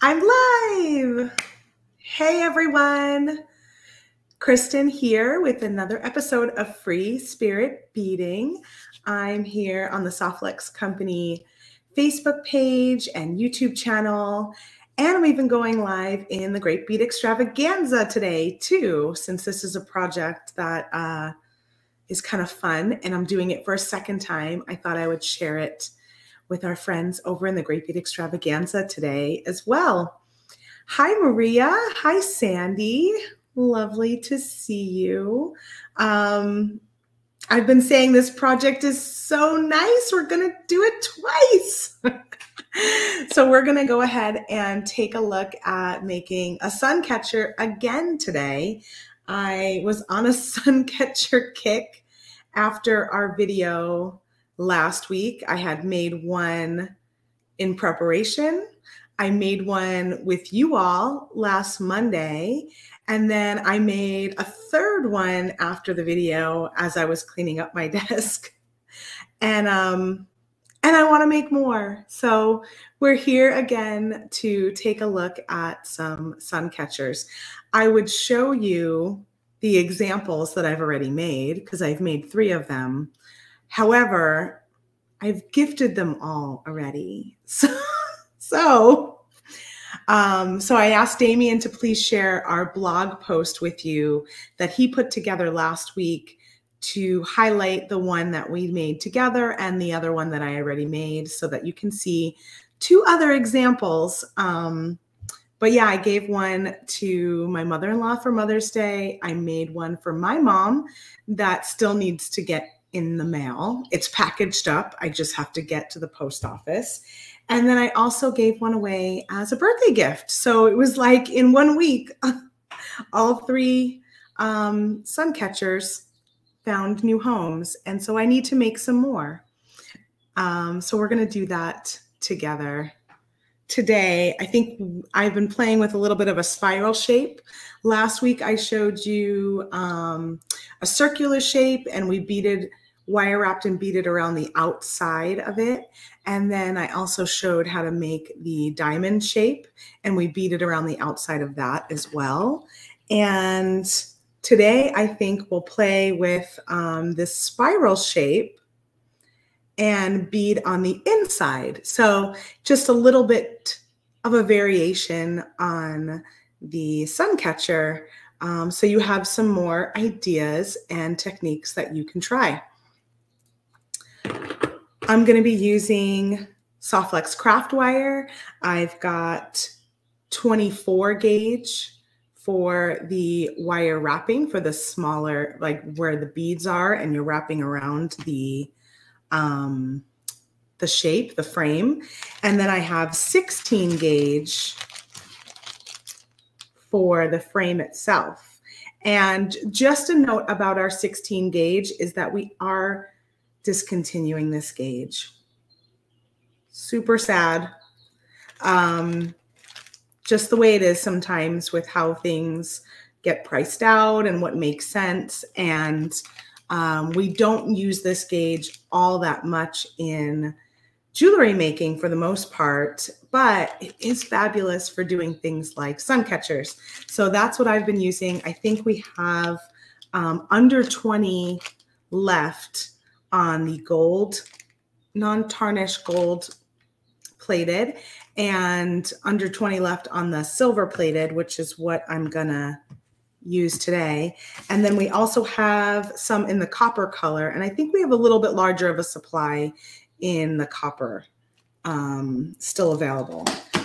I'm live. Hey everyone, Kristen here with another episode of Free Spirit Beading. I'm here on the Soft Flex Company Facebook page and YouTube channel, and I'm even going live in the Great Bead Extravaganza today too, since this is a project that is kind of fun and I'm doing it for a second time. I thought I would share it with our friends over in the Great Bead Extravaganza today as well. Hi, Maria. Hi, Sandy. Lovely to see you. I've been saying this project is so nice. We're going to do it twice. So we're going to go ahead and take a look at making a sun catcher again today. I was on a sun catcher kick after our video last week. I had made one in preparation. I made one with you all last Monday, and then I made a third one after the video as I was cleaning up my desk. And I want to make more. So we're here again to take a look at some sun catchers. I would show you the examples that I've already made because I've made three of them. However, I've gifted them all already. So I asked Damien to please share our blog post with you that he put together last week to highlight the one that we made together and the other one that I already made so that you can see two other examples. But yeah, I gave one to my mother-in-law for Mother's Day. I made one for my mom that still needs to get in the mail. It's packaged up. I just have to get to the post office. And then I also gave one away as a birthday gift. So it was like in 1 week, all three sun catchers found new homes. And so I need to make some more. So we're going to do that together today. I think I've been playing with a little bit of a spiral shape. Last week I showed you a circular shape, and we beaded, wire wrapped and beaded around the outside of it. And then I also showed how to make the diamond shape, and we beaded around the outside of that as well. And today I think we'll play with this spiral shape and bead on the inside. So just a little bit of a variation on the sun catcher. So you have some more ideas and techniques that you can try. I'm going to be using Soft Flex Craft Wire. I've got 24 gauge for the wire wrapping for the smaller, like where the beads are and you're wrapping around the shape, the frame. And then I have 16 gauge for the frame itself. And just a note about our 16 gauge is that we are discontinuing this gauge. Super sad. Just the way it is sometimes with how things get priced out and what makes sense. And we don't use this gauge all that much in jewelry making for the most part, but it is fabulous for doing things like sun catchers. So that's what I've been using. I think we have under 20 left on the gold, non-tarnished gold plated, and under 20 left on the silver plated, which is what I'm gonna use today. And then we also have some in the copper color, and I think we have a little bit larger of a supply in the copper still available.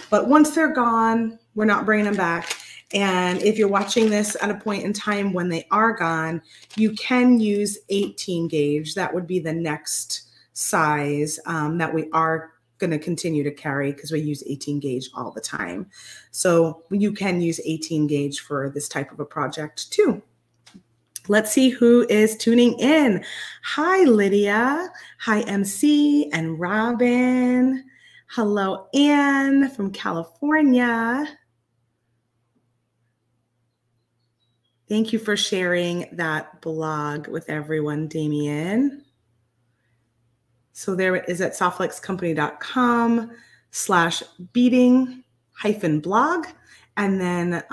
But once they're gone, we're not bringing them back. And if you're watching this at a point in time when they are gone, you can use 18 gauge. That would be the next size that we are going to continue to carry because we use 18 gauge all the time. So you can use 18 gauge for this type of a project too. Let's see who is tuning in. Hi, Lydia. Hi, MC and Robin. Hello, Anne from California. Thank you for sharing that blog with everyone, Damien. So there it is at softflexcompany.com/beading -blog, and then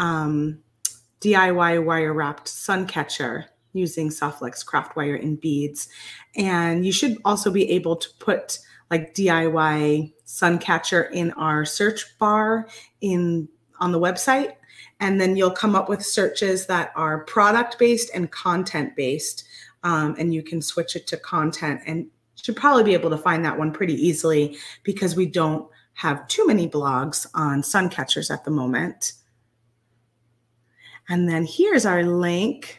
DIY wire wrapped sun catcher using Soft Flex Craft Wire and beads. And you should also be able to put like DIY sun catcher in our search bar on the website. And then you'll come up with searches that are product-based and content-based. And you can switch it to content, and should probably be able to find that one pretty easily because we don't have too many blogs on sun catchers at the moment. And then here's our link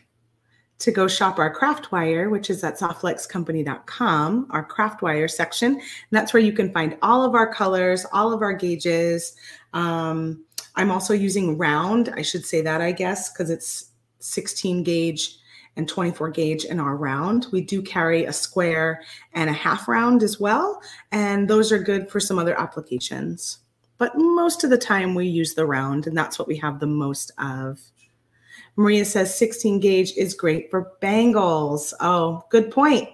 to go shop our craft wire, which is at softflexcompany.com, our craft wire section. And that's where you can find all of our colors, all of our gauges. I'm also using round. I should say that, I guess, because it's 16 gauge and 24 gauge in our round. We do carry a square and a half round as well, and those are good for some other applications. But most of the time we use the round, and that's what we have the most of. Maria says 16 gauge is great for bangles. Oh, good point.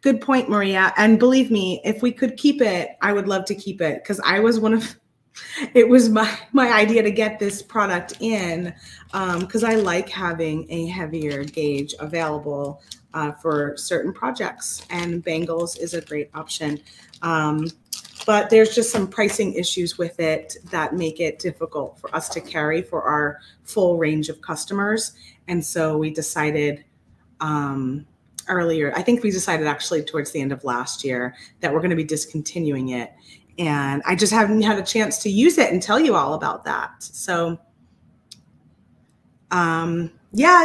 Good point, Maria. And believe me, if we could keep it, I would love to keep it, because I was one of... It was my idea to get this product in because I like having a heavier gauge available for certain projects, and bangles is a great option. But there's just some pricing issues with it that make it difficult for us to carry for our full range of customers. And so we decided earlier, I think we decided actually towards the end of last year, that we're going to be discontinuing it. And I just haven't had a chance to use it and tell you all about that. So yeah,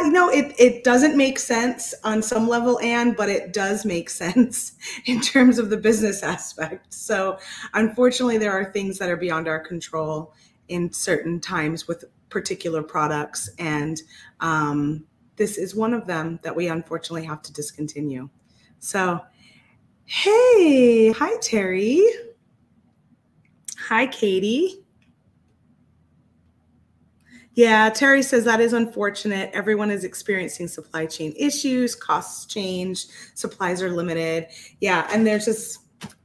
you know, it doesn't make sense on some level, Anne, but it does make sense in terms of the business aspect. So unfortunately, there are things that are beyond our control in certain times with particular products. And this is one of them that we unfortunately have to discontinue. So, hey, hi, Terry. Hi, Katie. Yeah, Terry says that is unfortunate. Everyone is experiencing supply chain issues, costs change, supplies are limited. Yeah, and there's just,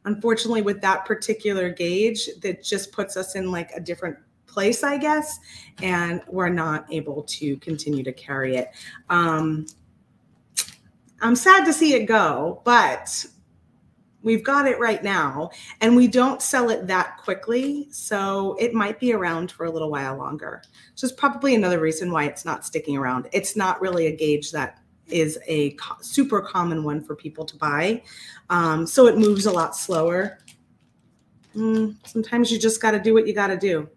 unfortunately, with that particular gauge, that just puts us in like a different place, I guess, and we're not able to continue to carry it. I'm sad to see it go, but we've got it right now, and we don't sell it that quickly, so it might be around for a little while longer. So it's probably another reason why it's not sticking around. It's not really a gauge that is a super common one for people to buy, so it moves a lot slower. Sometimes you just got to do what you got to do.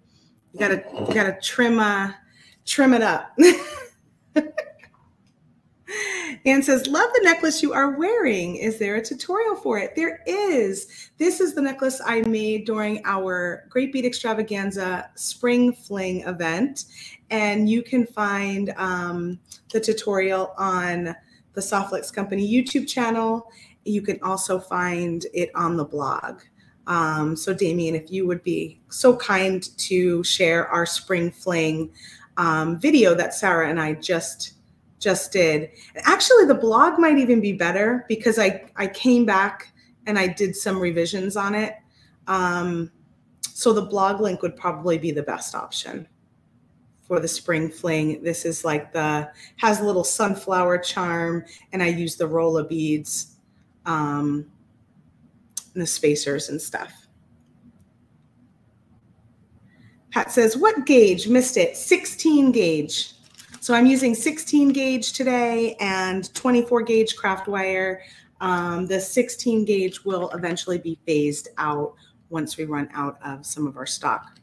You got to trim it up. Anne says, love the necklace you are wearing. Is there a tutorial for it? There is. This is the necklace I made during our Great Bead Extravaganza Spring Fling event. And you can find the tutorial on the Soft Flex Company YouTube channel. You can also find it on the blog. So Damien, if you would be so kind to share our Spring Fling video that Sarah and I just did. Actually, the blog might even be better because I came back and I did some revisions on it. So the blog link would probably be the best option for the Spring Fling. This is like has a little sunflower charm, and I use the roll of beads and the spacers and stuff. Pat says, what gauge? Missed it. 16 gauge. So I'm using 16 gauge today and 24 gauge craft wire. The 16 gauge will eventually be phased out once we run out of some of our stock,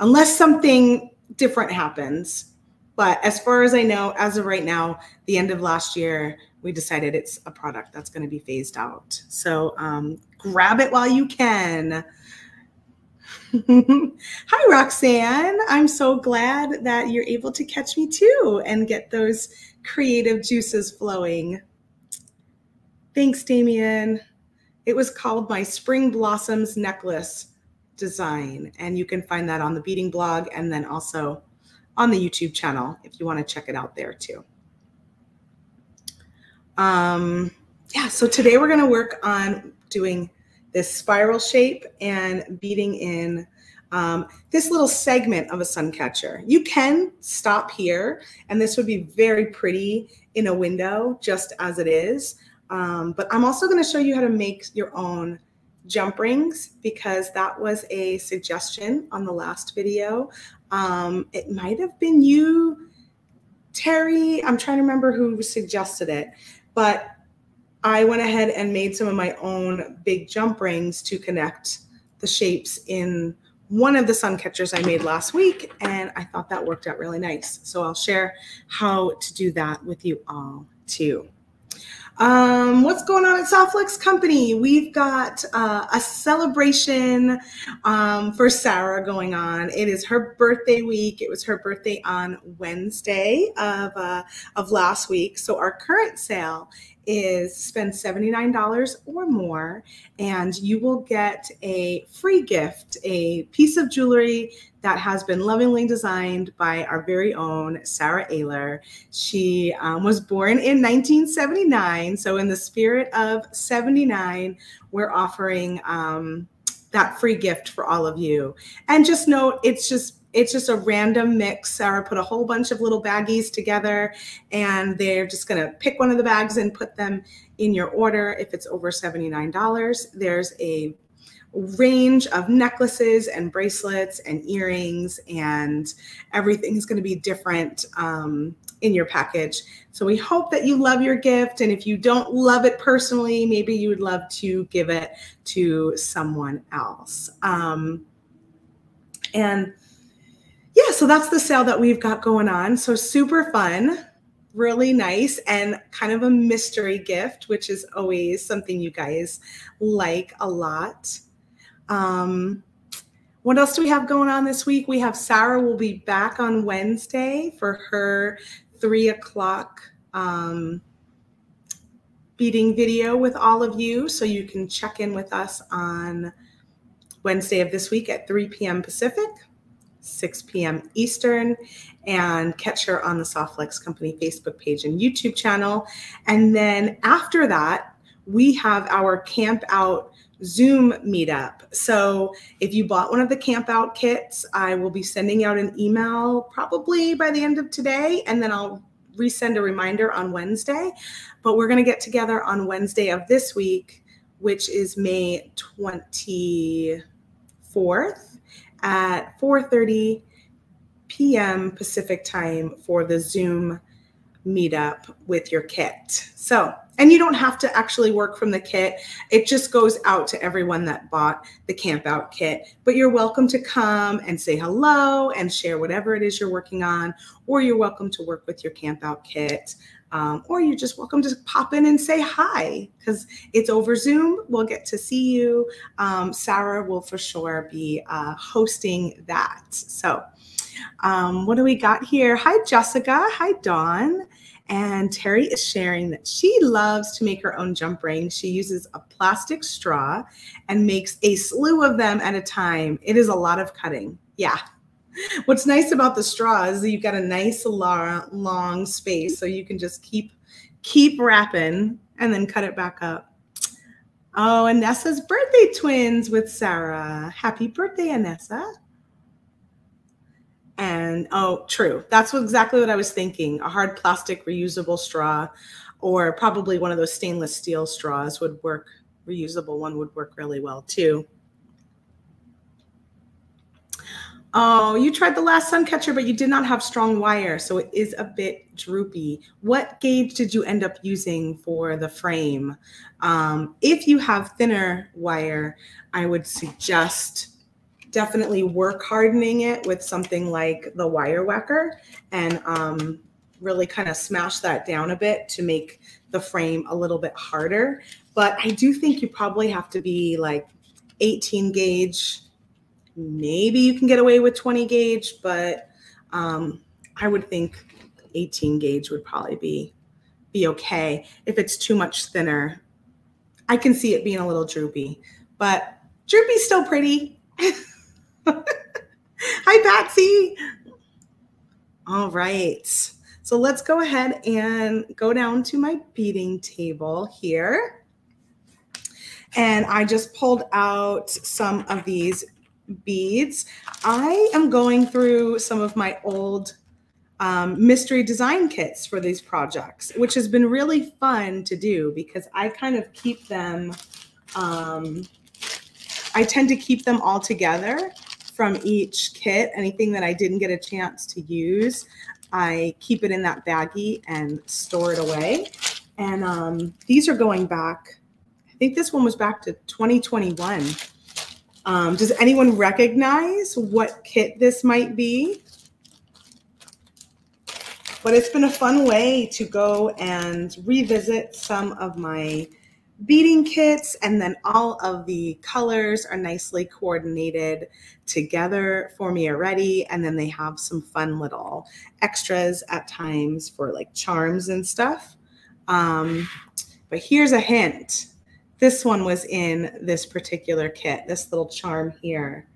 unless something different happens. But as far as I know, as of right now, the end of last year, we decided it's a product that's going to be phased out. So grab it while you can. Hi, Roxanne. I'm so glad that you're able to catch me too and get those creative juices flowing. Thanks, Damien. It was called my Spring Blossoms necklace design, and you can find that on the beading blog and then also on the YouTube channel if you want to check it out there too. Yeah, so today we're going to work on doing this spiral shape and beading in This little segment of a sun catcher. You can stop here, and this would be very pretty in a window just as it is. But I'm also going to show you how to make your own jump rings, because that was a suggestion on the last video. It might have been you, Terry. I'm trying to remember who suggested it, but I went ahead and made some of my own big jump rings to connect the shapes in one of the sun catchers I made last week, and I thought that worked out really nice. So I'll share how to do that with you all too. What's going on at Soft Flex Company? We've got a celebration for Sarah going on. It is her birthday week. It was her birthday on Wednesday of last week. So our current sale is spend $79 or more, and you will get a free gift, a piece of jewelry that has been lovingly designed by our very own Sarah Ayler. She was born in 1979. So in the spirit of 79, we're offering that free gift for all of you. And just know, it's just a random mix. Sarah put a whole bunch of little baggies together, and they're just gonna pick one of the bags and put them in your order. If it's over $79, there's a range of necklaces and bracelets and earrings, and everything is going to be different in your package. So we hope that you love your gift, and if you don't love it personally, maybe you would love to give it to someone else. And yeah, so that's the sale that we've got going on. So super fun, really nice, and kind of a mystery gift, which is always something you guys like a lot. What else do we have going on this week? We have Sarah will be back on Wednesday for her 3 o'clock beading video with all of you. So you can check in with us on Wednesday of this week at 3 p.m. Pacific, 6 p.m. Eastern, and catch her on the Soft Flex Company Facebook page and YouTube channel. And then after that, we have our Camp Out Zoom meetup. So if you bought one of the Camp Out kits, I will be sending out an email probably by the end of today, and then I'll resend a reminder on Wednesday. But we're going to get together on Wednesday of this week, which is May 24th at 4:30 p.m. Pacific time for the Zoom meetup with your kit. So, and you don't have to actually work from the kit. It just goes out to everyone that bought the Camp Out kit, but you're welcome to come and say hello and share whatever it is you're working on, or you're welcome to work with your Camp Out kit. Or you're just welcome to pop in and say hi, because it's over Zoom. We'll get to see you. Sarah will for sure be hosting that. So what do we got here? Hi, Jessica. Hi, Dawn. And Terry is sharing that she loves to make her own jump ring. She uses a plastic straw and makes a slew of them at a time. It is a lot of cutting. Yeah. What's nice about the straw is that you've got a nice long space, so you can just keep wrapping and then cut it back up. Oh, Anessa's birthday twins with Sarah. Happy birthday, Anessa. And oh, true. That's exactly what I was thinking. A hard plastic reusable straw, or probably one of those stainless steel straws would work. Reusable one would work really well too. Oh, you tried the last sun catcher, but you did not have strong wire, so it is a bit droopy. What gauge did you end up using for the frame? If you have thinner wire, I would suggest definitely work hardening it with something like the wire whacker, and really kind of smash that down a bit to make the frame a little bit harder. But I do think you probably have to be like 18 gauge. Maybe you can get away with 20 gauge, but I would think 18 gauge would probably be okay. If it's too much thinner, I can see it being a little droopy, but droopy's still pretty. Hi, Patsy. All right. So let's go ahead and go down to my beading table here. And I just pulled out some of these beads. I am going through some of my old mystery design kits for these projects, which has been really fun to do because I kind of keep them, I tend to keep them all together from each kit. Anything that I didn't get a chance to use, I keep it in that baggie and store it away. And these are going back, I think this one was back to 2021. Does anyone recognize what kit this might be? But it's been a fun way to go and revisit some of my beading kits, and then all of the colors are nicely coordinated together for me already, and then they have some fun little extras at times for like charms and stuff. But here's a hint. This one was in this particular kit, this little charm here.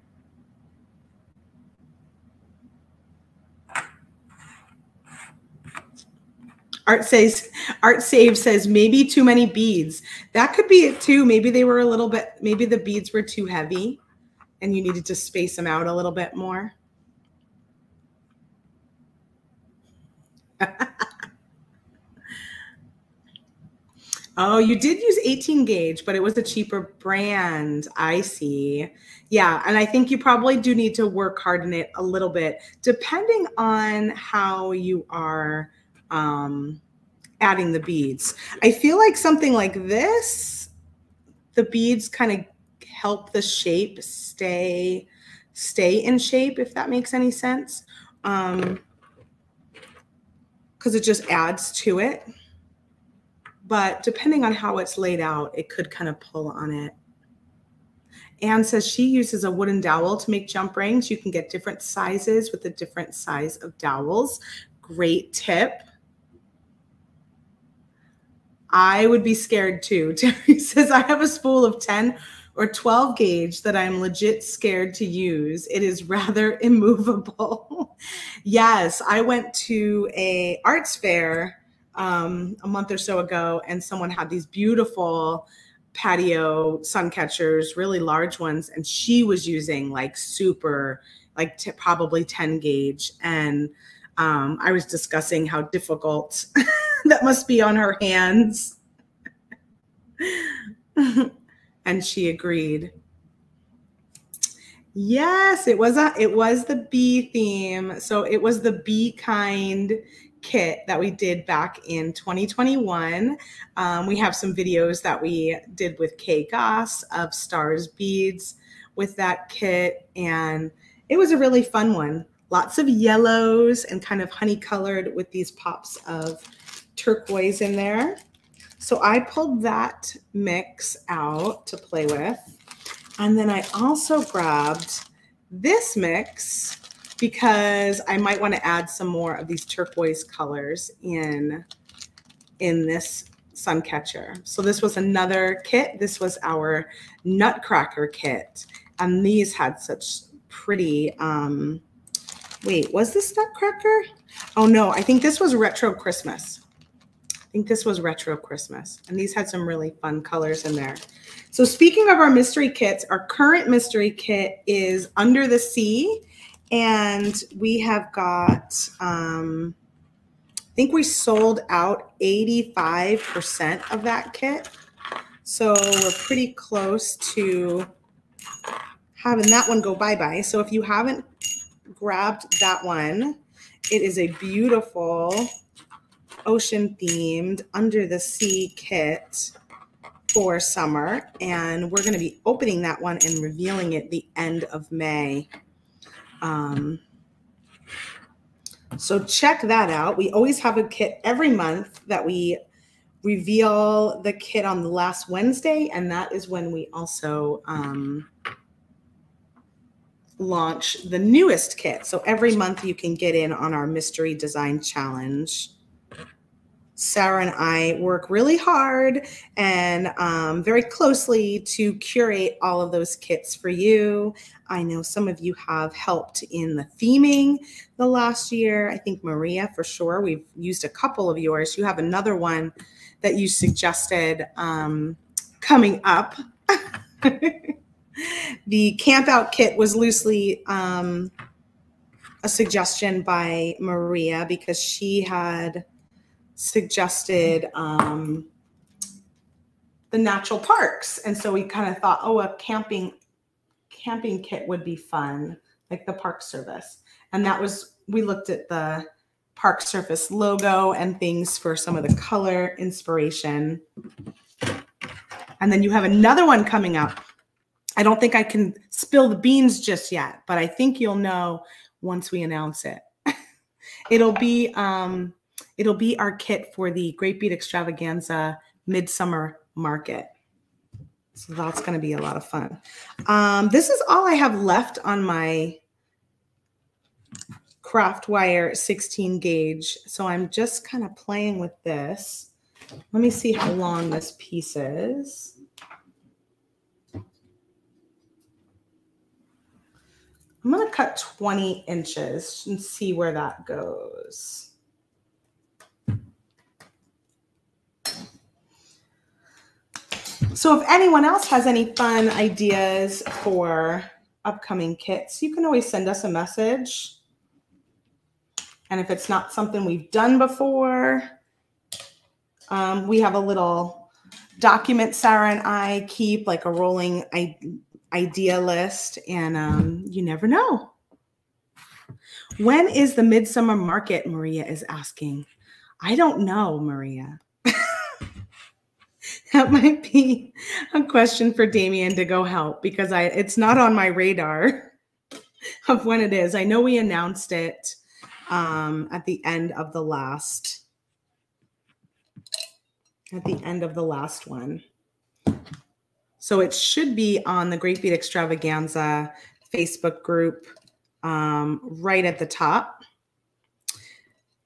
Art Save says maybe too many beads. That could be it too. Maybe they were a little bit, maybe the beads were too heavy and you needed to space them out a little bit more. Oh, you did use 18 gauge, but it was a cheaper brand. I see. Yeah, and I think you probably do need to work hard in it a little bit, depending on how you are adding the beads. I feel like something like this, the beads kind of help the shape stay in shape, if that makes any sense, because it just adds to it. But depending on how it's laid out, it could kind of pull on it. Anne says she uses a wooden dowel to make jump rings. You can get different sizes with a different size of dowels. Great tip. I would be scared too. Terry says, I have a spool of 10 or 12 gauge that I'm legit scared to use. It is rather immovable. Yes, I went to an arts fair a month or so ago, and someone had these beautiful patio sun catchers, really large ones, and she was using like super, like probably 10 gauge. And I was discussing how difficult that must be on her hands. And she agreed. Yes, it was the bee theme. So it was the Bee Kind kit that we did back in 2021. We have some videos that we did with Kay Goss of Stars Beads with that kit. And it was a really fun one. Lots of yellows and kind of honey colored with these pops of turquoise in there. So I pulled that mix out to play with. And then I also grabbed this mix because I might want to add some more of these turquoise colors in this sun catcher. So this was another kit. This was our Nutcracker kit. And these had such pretty, wait, was this Nutcracker? Oh no, I think this was Retro Christmas. I think this was Retro Christmas. And these had some really fun colors in there. So speaking of our mystery kits, our current mystery kit is Under the Sea. And we have got, I think we sold out 85% of that kit. So we're pretty close to having that one go bye-bye. So if you haven't grabbed that one, it is a beautiful ocean themed Under the Sea kit for summer. And we're going to be opening that one and revealing it the end of May. So check that out. We always have a kit every month that we reveal the kit on the last Wednesday. And that is when we also, launch the newest kit. So every month you can get in on our mystery design challenge. Sarah and I work really hard and very closely to curate all of those kits for you. I know some of you have helped in the theming the last year. I think Maria, for sure, we've used a couple of yours. You have another one that you suggested coming up. The camp out kit was loosely a suggestion by Maria, because she had suggested the natural parks. And so we kind of thought, oh, a camping kit would be fun, like the park service. And that was, we looked at the park service logo and things for some of the color inspiration. And then you have another one coming up. I don't think I can spill the beans just yet, but I think you'll know once we announce it. It'll be our kit for the Great Bead Extravaganza Midsummer Market. So that's going to be a lot of fun. This is all I have left on my Craft Wire 16 gauge. So I'm just kind of playing with this. Let me see how long this piece is. I'm going to cut 20 inches and see where that goes. So if anyone else has any fun ideas for upcoming kits, you can always send us a message. And if it's not something we've done before, we have a little document Sarah and I keep, like a rolling idea list, and you never know. When is the Midsummer Market, Maria is asking. I don't know, Maria. That might be a question for Damien to go help, because it's not on my radar of when it is. I know we announced it at the end of the last one. So it should be on the Great Bead Extravaganza Facebook group right at the top.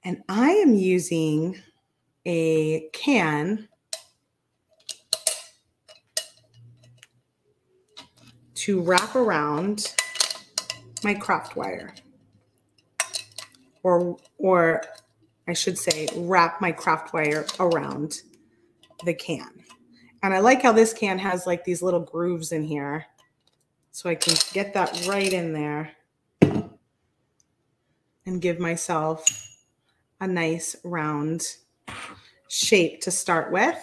And I am using a can to wrap around my craft wire, or I should say wrap my craft wire around the can. And I like how this can has like these little grooves in here, so I can get that right in there and give myself a nice round shape to start with.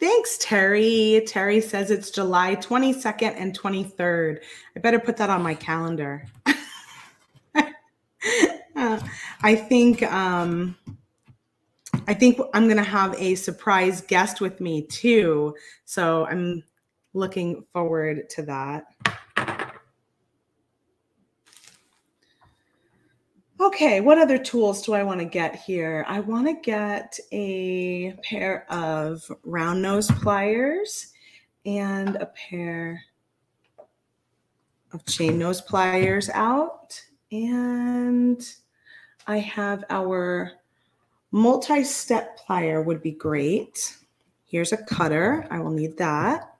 Thanks, Terry. Terry says it's July 22nd and 23rd. I better put that on my calendar. I think I'm going to have a surprise guest with me too. So I'm looking forward to that. Okay, what other tools do I want to get here? I want to get a pair of round nose pliers and a pair of chain nose pliers out. And I have our multi-step plier would be great. Here's a cutter. I will need that.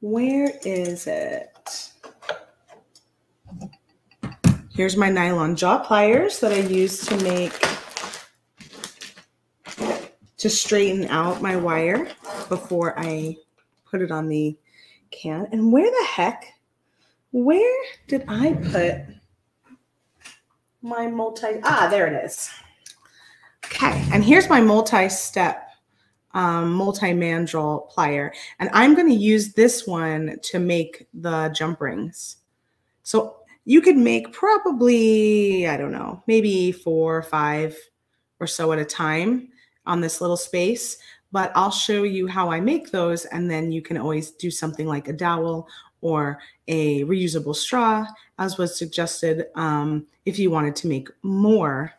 Where is it? Here's my nylon jaw pliers that I use to straighten out my wire before I put it on the can. And where the heck, where did I put my there it is. Okay, and here's my multi-step multi-mandrel plier, and I'm going to use this one to make the jump rings. So you could make probably, I don't know, maybe 4 or 5 or so at a time on this little space, but I'll show you how I make those, and then you can always do something like a dowel or a reusable straw, as was suggested, if you wanted to make more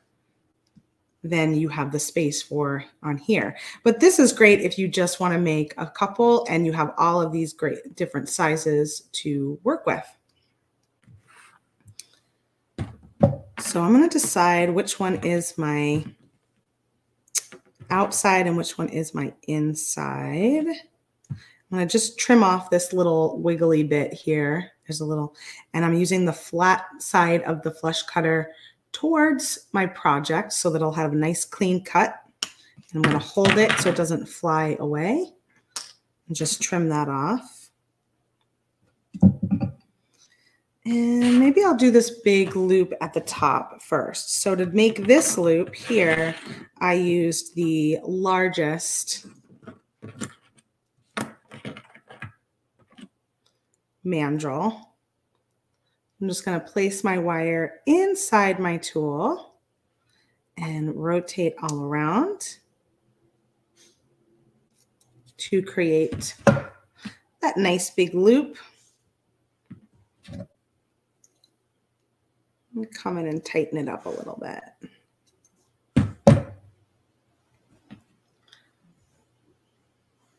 than you have the space for on here. But this is great if you just want to make a couple and you have all of these great different sizes to work with. So I'm going to decide which one is my outside and which one is my inside. I'm going to just trim off this little wiggly bit here. There's a little, and I'm using the flat side of the flush cutter towards my project so that I'll have a nice clean cut. I'm going to hold it so it doesn't fly away and just trim that off. And maybe I'll do this big loop at the top first. So to make this loop here, I used the largest mandrel. I'm just going to place my wire inside my tool and rotate all around to create that nice big loop. Come in and tighten it up a little bit.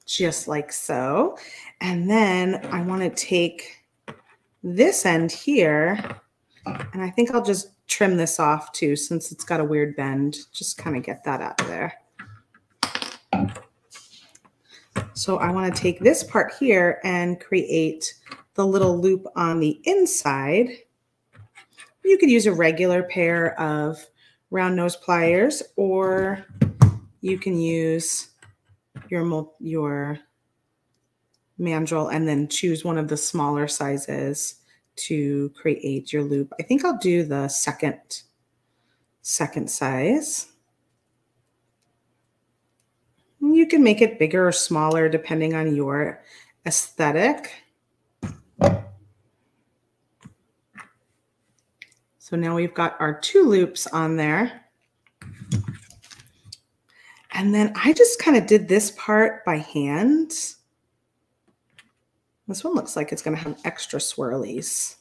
Just like so. And then I want to take this end here, and I think I'll just trim this off too, since it's got a weird bend. Just kind of get that out of there. So I want to take this part here and create the little loop on the inside. You could use a regular pair of round nose pliers, or you can use your mandrel and then choose one of the smaller sizes to create your loop. I think I'll do the second size. And you can make it bigger or smaller depending on your aesthetic. So now we've got our two loops on there. And then I just kind of did this part by hand. This one looks like it's going to have extra swirlies,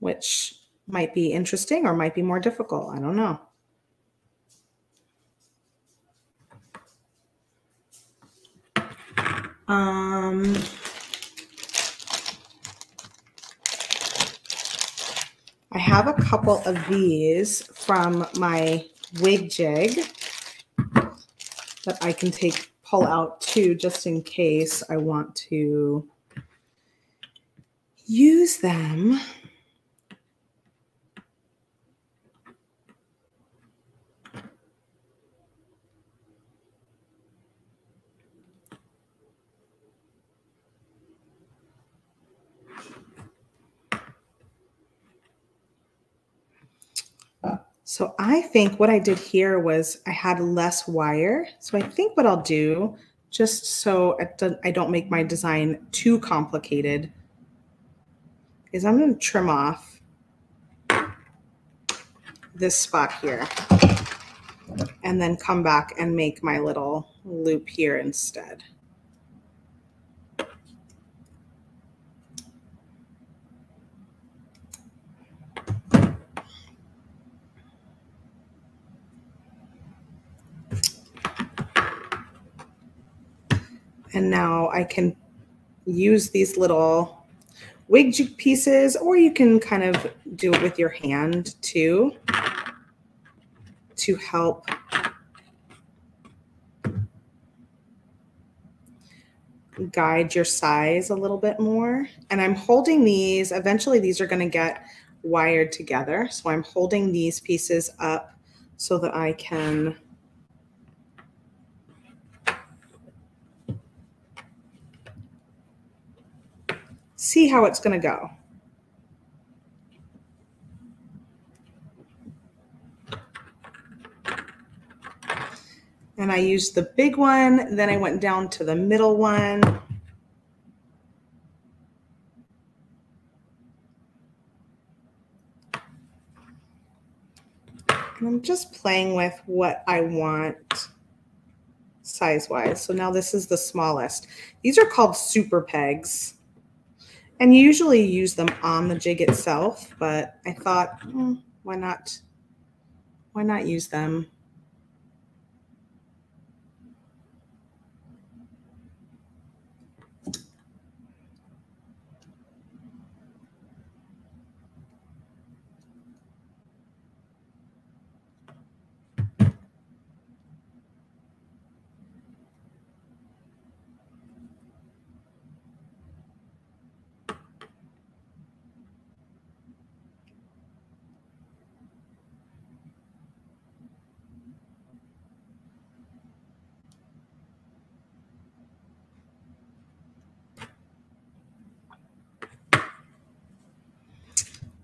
which might be interesting or might be more difficult. I don't know. I have a couple of these from my WigJig that I can pull out too, just in case I want to use them. So I think what I did here was I had less wire. So I think what I'll do, just so I don't make my design too complicated, is I'm going to trim off this spot here and then come back and make my little loop here instead. And now I can use these little WigJig pieces, or you can kind of do it with your hand too, to help guide your size a little bit more. And I'm holding these, eventually these are going to get wired together. So I'm holding these pieces up so that I can see how it's going to go. And I used the big one, then I went down to the middle one. And I'm just playing with what I want size-wise. So now this is the smallest. These are called super pegs. And you usually use them on the jig itself, but I thought, why not use them?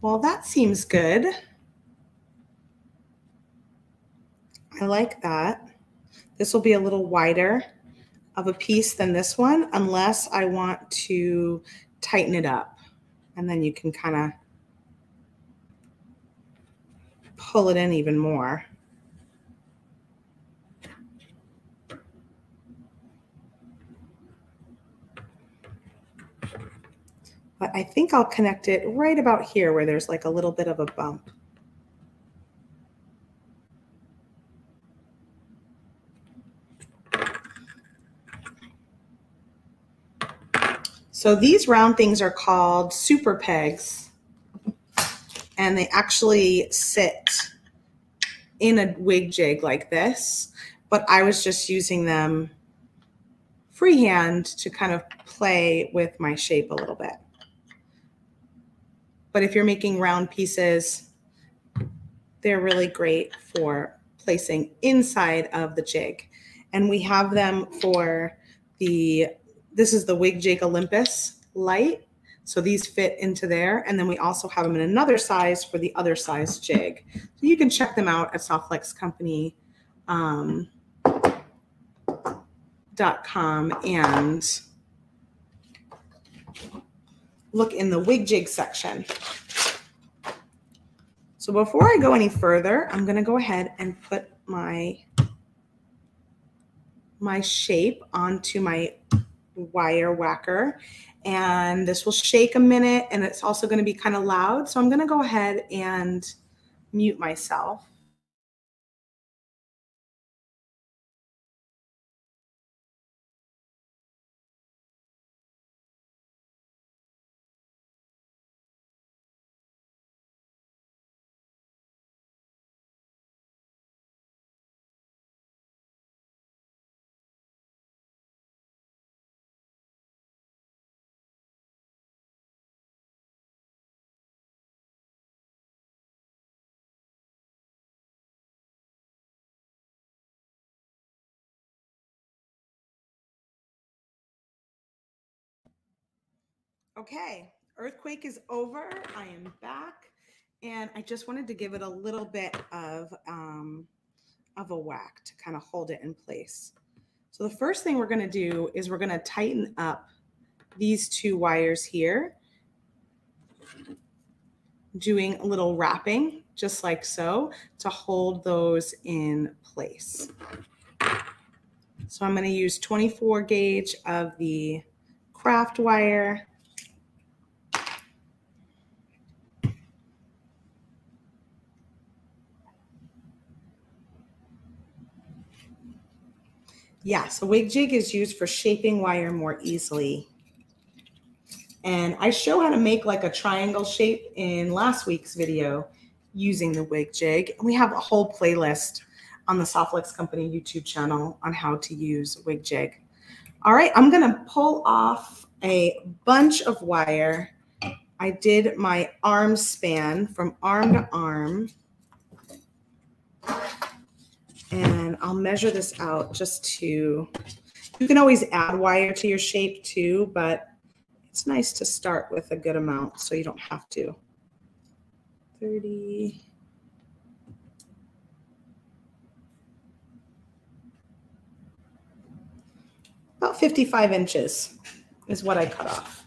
Well, that seems good. I like that. This will be a little wider of a piece than this one, unless I want to tighten it up. And then you can kind of pull it in even more. But I think I'll connect it right about here where there's like a little bit of a bump. So these round things are called super pegs, and they actually sit in a wig jig like this, but I was just using them freehand to kind of play with my shape a little bit. But if you're making round pieces, they're really great for placing inside of the jig. And we have them for the, this is the WigJig Olympus Lite. So these fit into there. And then we also have them in another size for the other size jig. So you can check them out at softflexcompany.com and look in the WigJig section. So before I go any further, I'm gonna go ahead and put my shape onto my wire whacker, and this will shake a minute, and it's also going to be kind of loud, so I'm going to go ahead and mute myself. Okay, earthquake is over. I am back, and I just wanted to give it a little bit of a whack to kind of hold it in place. So the first thing we're going to do is we're going to tighten up these two wires here, doing a little wrapping just like so to hold those in place. So I'm going to use 24 gauge of the craft wire. Yeah, so WigJig is used for shaping wire more easily. And I show how to make like a triangle shape in last week's video using the WigJig. We have a whole playlist on the Soft Flex Company YouTube channel on how to use WigJig. All right, I'm gonna pull off a bunch of wire. I did my arm span from arm to arm. And I'll measure this out just to, you can always add wire to your shape too, but it's nice to start with a good amount so you don't have to. 30. About 55 inches is what I cut off.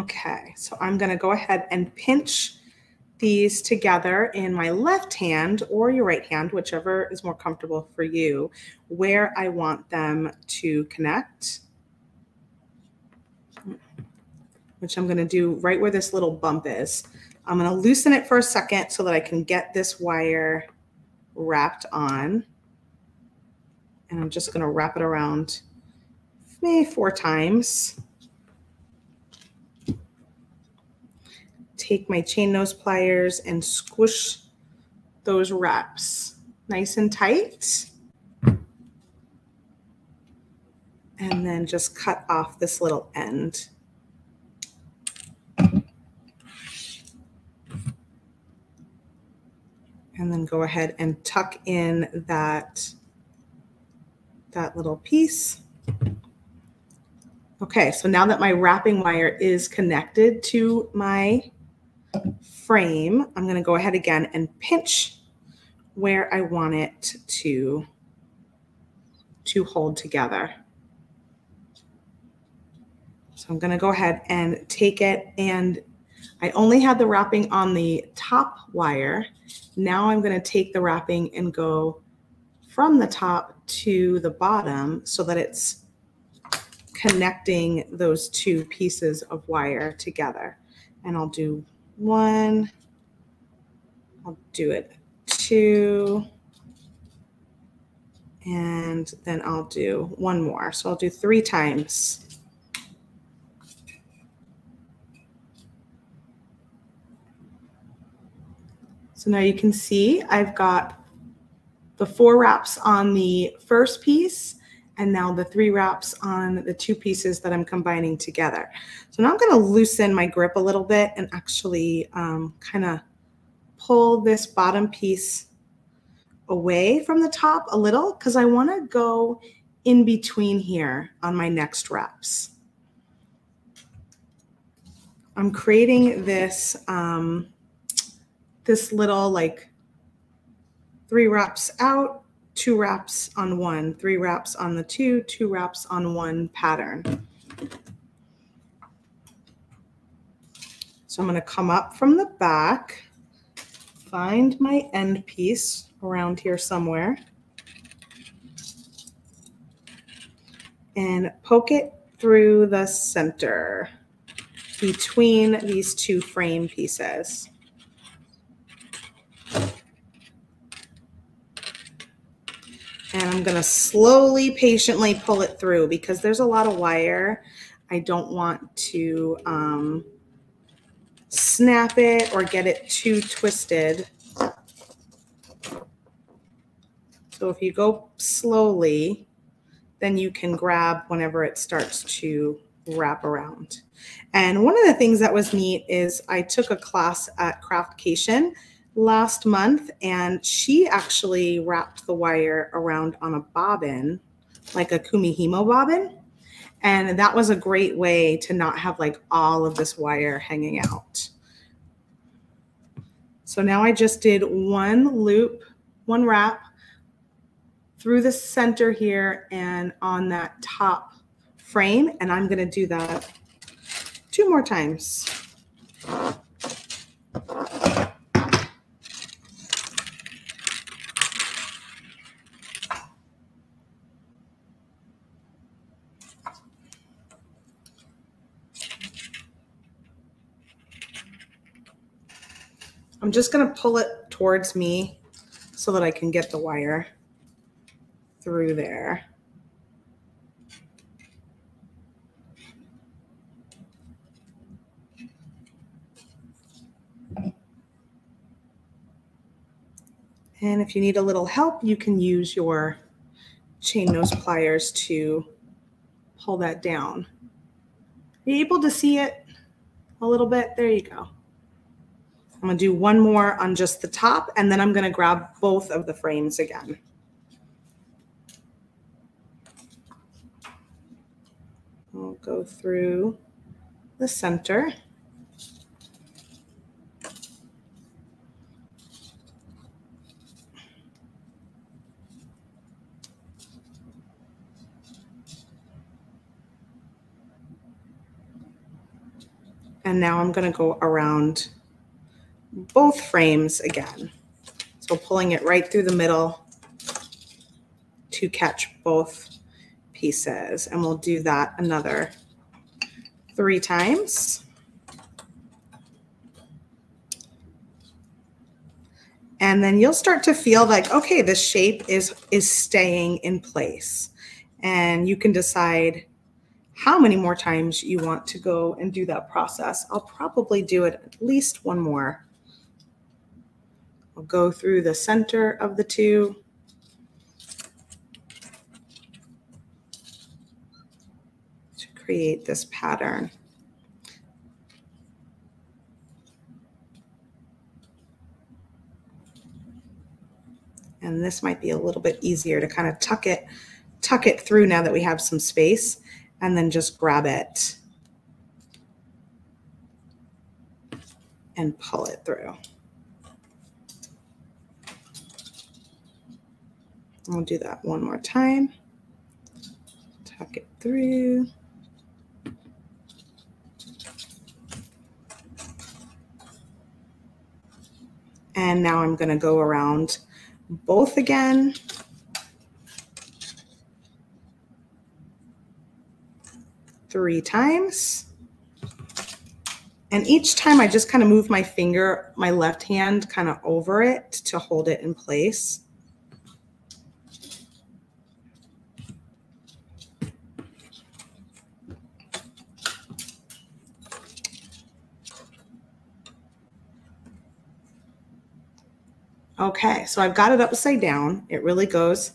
Okay, so I'm going to go ahead and pinch these together in my left hand or your right hand, whichever is more comfortable for you, where I want them to connect, which I'm going to do right where this little bump is. I'm going to loosen it for a second so that I can get this wire wrapped on. And I'm just going to wrap it around maybe 4 times. Take my chain nose pliers and squish those wraps nice and tight. and then just cut off this little end. And then go ahead and tuck in that little piece. Okay, so now that my wrapping wire is connected to my frame, I'm going to go ahead again and pinch where I want it to hold together. So I'm going to go ahead and take it, and I only had the wrapping on the top wire. Now I'm going to take the wrapping and go from the top to the bottom so that it's connecting those two pieces of wire together. And I'll do one, I'll do it two, and then I'll do one more. So I'll do three times. So now you can see I've got the four wraps on the first piece and now the three wraps on the two pieces that I'm combining together. So now I'm going to loosen my grip a little bit and actually kind of pull this bottom piece away from the top a little, because I want to go in between here on my next wraps. I'm creating this this little like three wraps out, two wraps on one, three wraps on the two, two wraps on one pattern. So I'm going to come up from the back, find my end piece around here somewhere, and poke it through the center between these two frame pieces. And I'm going to slowly, patiently pull it through because there's a lot of wire. I don't want to snap it or get it too twisted. So if you go slowly, then you can grab whenever it starts to wrap around. And one of the things that was neat is I took a class at Craftcation last month, and she actually wrapped the wire around on a bobbin, like a kumihimo bobbin, and that was a great way to not have like all of this wire hanging out. So now I just did one loop, one wrap through the center here and on that top frame, and I'm going to do that two more times. I'm just going to pull it towards me so that I can get the wire through there. And if you need a little help, you can use your chain nose pliers to pull that down. Are you able to see it a little bit? There you go. I'm going to do one more on just the top, and then I'm going to grab both of the frames again. I'll go through the center. And now I'm going to go around both frames again. So pulling it right through the middle to catch both pieces. And we'll do that another three times. And then you'll start to feel like, okay, the shape is staying in place. And you can decide how many more times you want to go and do that process. I'll probably do it at least one more. I'll go through the center of the two. create this pattern. And this might be a little bit easier to kind of tuck it through now that we have some space, and then just grab it and pull it through. I'll do that one more time. Tuck it through. And now I'm going to go around both again. Three times. And each time I just kind of move my finger, my left hand kind of over it to hold it in place. Okay, so I've got it upside down. It really goes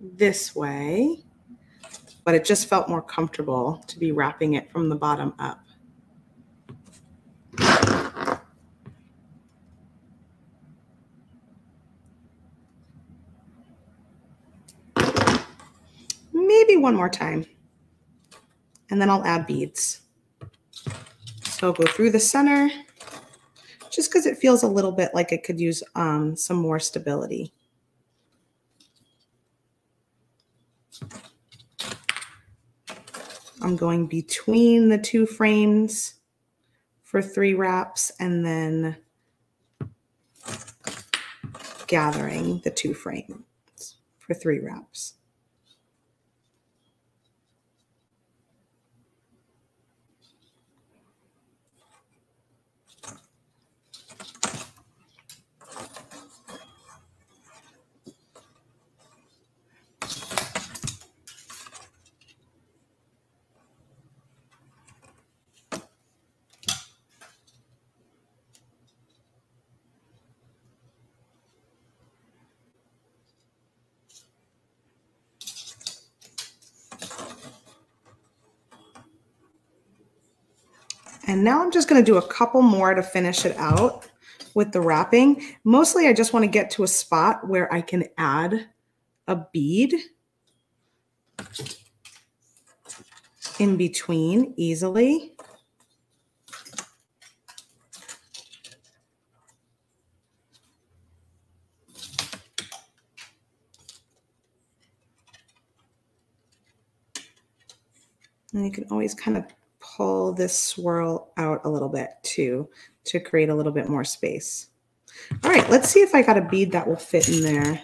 this way, but it just felt more comfortable to be wrapping it from the bottom up. Maybe one more time, and then I'll add beads. So I'll go through the center, just because it feels a little bit like it could use some more stability. I'm going between the two frames for three wraps, and then gathering the two frames for three wraps. And now I'm just going to do a couple more to finish it out with the wrapping. Mostly I just want to get to a spot where I can add a bead in between easily. And you can always kind of pull this swirl out a little bit too to create a little bit more space. All right, let's see if I got a bead that will fit in there.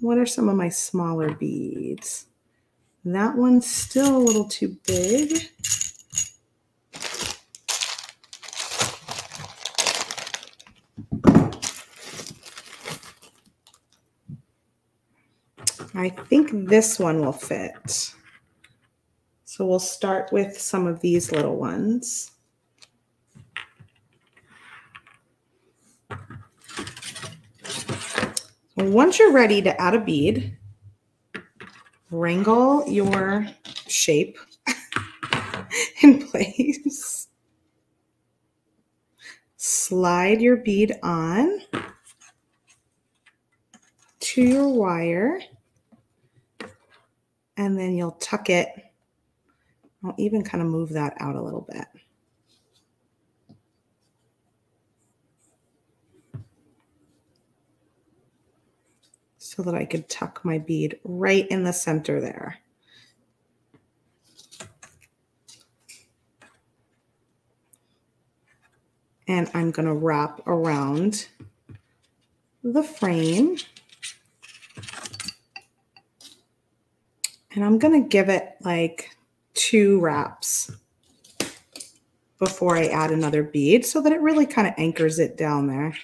What are some of my smaller beads? That one's still a little too big. I think this one will fit. So we'll start with some of these little ones. Once you're ready to add a bead, wrangle your shape in place. Slide your bead on to your wire, and then you'll tuck it. I'll even kind of move that out a little bit. So that I could tuck my bead right in the center there. And I'm going to wrap around the frame. And I'm going to give it like two wraps before I add another bead so that it really kind of anchors it down there.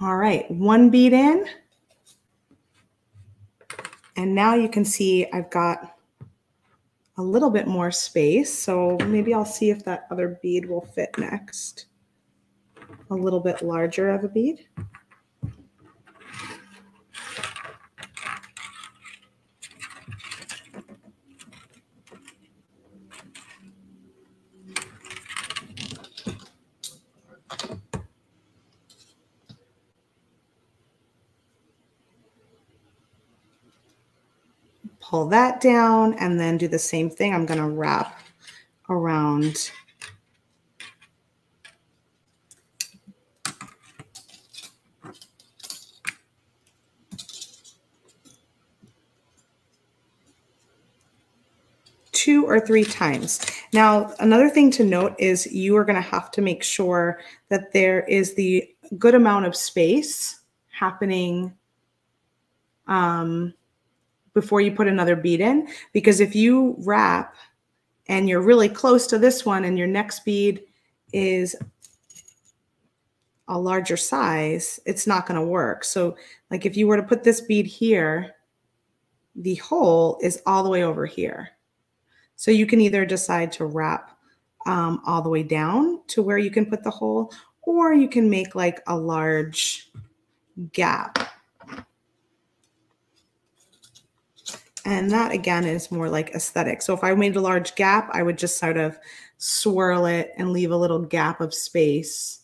All right, one bead in. And now you can see I've got a little bit more space. So maybe I'll see if that other bead will fit next. A little bit larger of a bead. Pull that down and then do the same thing. I'm going to wrap around two or three times. Now, another thing to note is you are going to have to make sure that there is the good amount of space happening before you put another bead in, because if you wrap and you're really close to this one and your next bead is a larger size, it's not going to work. So like if you were to put this bead here, the hole is all the way over here. So you can either decide to wrap all the way down to where you can put the hole, or you can make like a large gap. And that, again, is more like aesthetic. So if I made a large gap, I would just sort of swirl it and leave a little gap of space.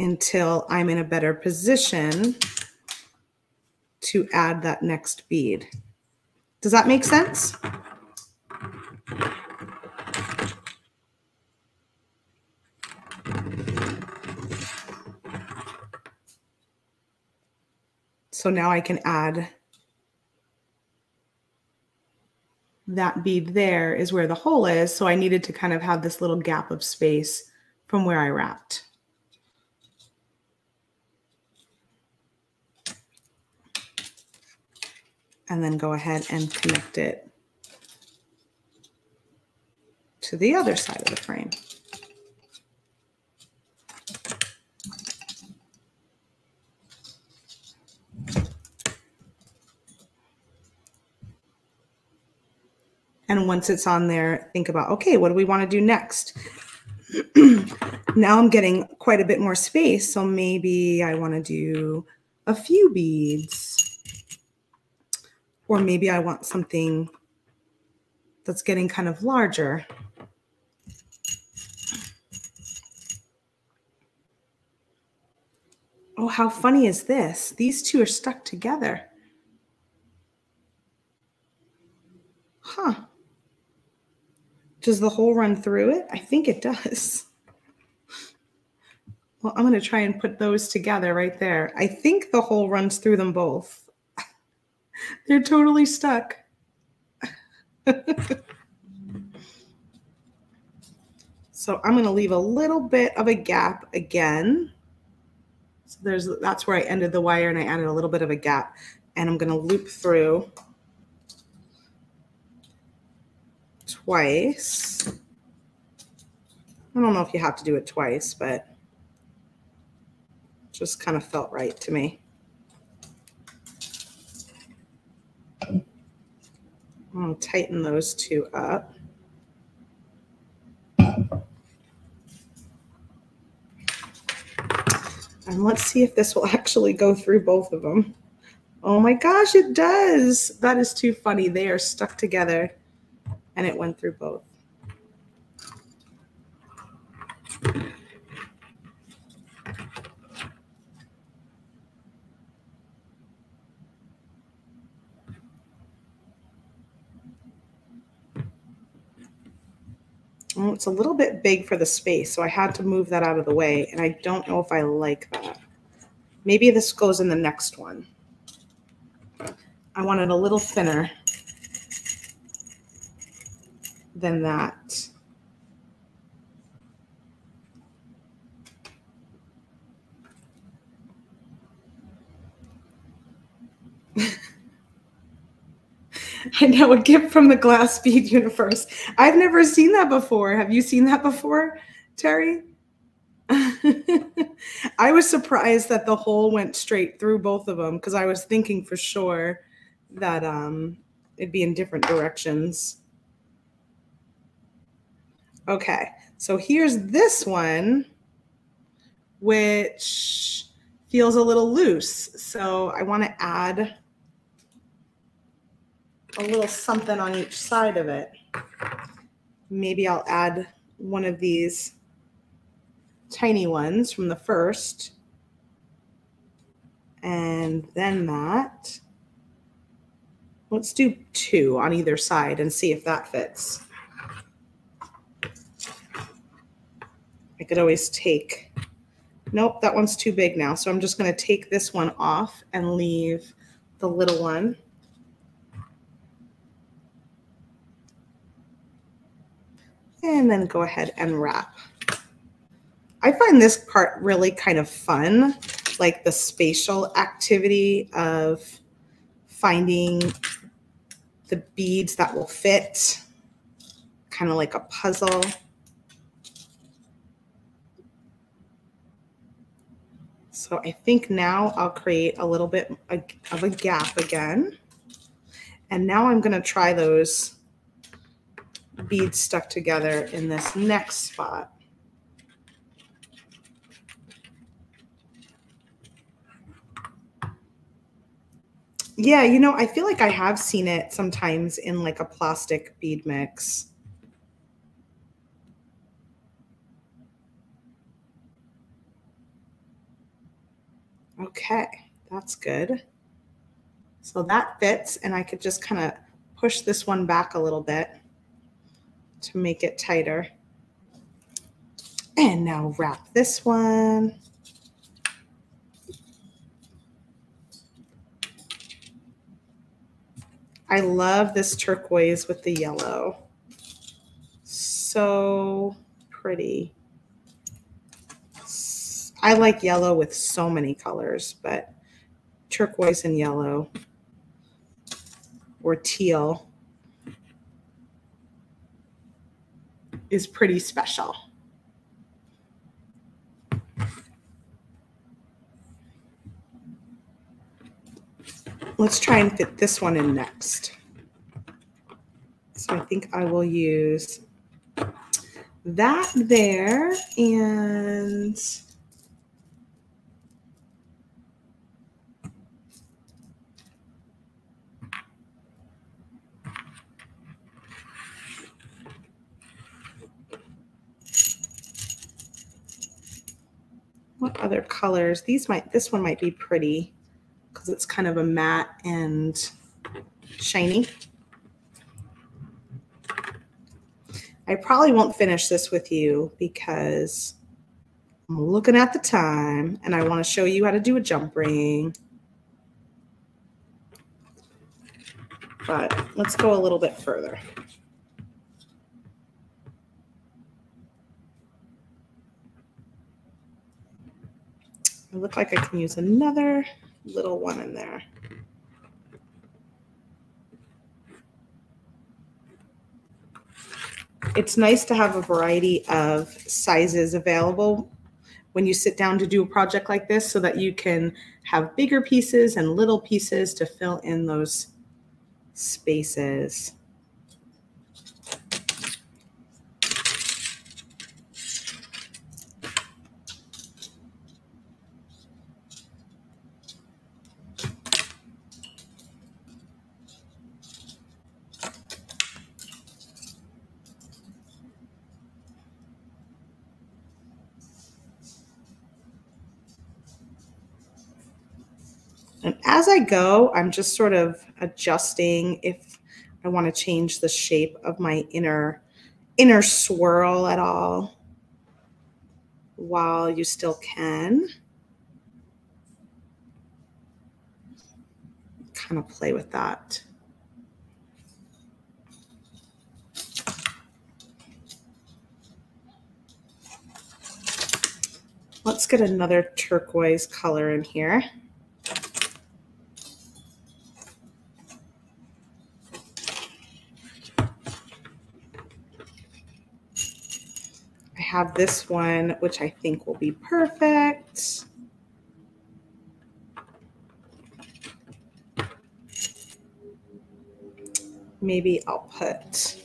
Until I'm in a better position to add that next bead. Does that make sense? So now I can add that bead. There is where the hole is. So I needed to kind of have this little gap of space from where I wrapped. And then go ahead and connect it to the other side of the frame. And once it's on there, think about, okay, what do we want to do next? Now I'm getting quite a bit more space. So maybe I want to do a few beads. Or maybe I want something that's getting kind of larger. Oh, how funny is this? These two are stuck together. Huh. Does the hole run through it? I think it does. Well, I'm going to try and put those together right there. I think the hole runs through them both. They're totally stuck. So I'm going to leave a little bit of a gap again. So that's where I ended the wire and I added a little bit of a gap. And I'm going to loop through twice. I don't know if you have to do it twice, but just kind of felt right to me. I'm going to tighten those two up. And let's see if this will actually go through both of them. Oh my gosh, it does. That is too funny. They are stuck together. And it went through both. Oh, it's a little bit big for the space, so I had to move that out of the way. And I don't know if I like that. Maybe this goes in the next one. I want it a little thinner than that. I know, a gift from the glass bead universe. I've never seen that before. Have you seen that before, Terry? I was surprised that the hole went straight through both of them because I was thinking for sure that it'd be in different directions. Okay, so here's this one, which feels a little loose. So I want to add a little something on each side of it. Maybe I'll add one of these tiny ones from the first, and then that. Let's do two on either side and see if that fits. I could always take, nope, that one's too big now. So I'm just going to take this one off and leave the little one. And then go ahead and wrap. I find this part really kind of fun, like the spatial activity of finding the beads that will fit, kind of like a puzzle. So I think now I'll create a little bit of a gap again. And now I'm going to try those beads stuck together in this next spot. Yeah, you know, I feel like I have seen it sometimes in like a plastic bead mix. Okay, that's good. So that fits, and I could just kind of push this one back a little bit to make it tighter. And now wrap this one. I love this turquoise with the yellow. So pretty. I like yellow with so many colors, but turquoise and yellow or teal is pretty special. Let's try and fit this one in next. So I think I will use that there and what other colors? These might, this one might be pretty because it's kind of a matte and shiny. I probably won't finish this with you because I'm looking at the time and I want to show you how to do a jump ring. But let's go a little bit further. I look like I can use another little one in there. It's nice to have a variety of sizes available when you sit down to do a project like this so that you can have bigger pieces and little pieces to fill in those spaces. As I go, I'm just sort of adjusting if I want to change the shape of my inner swirl at all while you still can. Kind of play with that. Let's get another turquoise color in here. have this one, which I think will be perfect. Maybe I'll put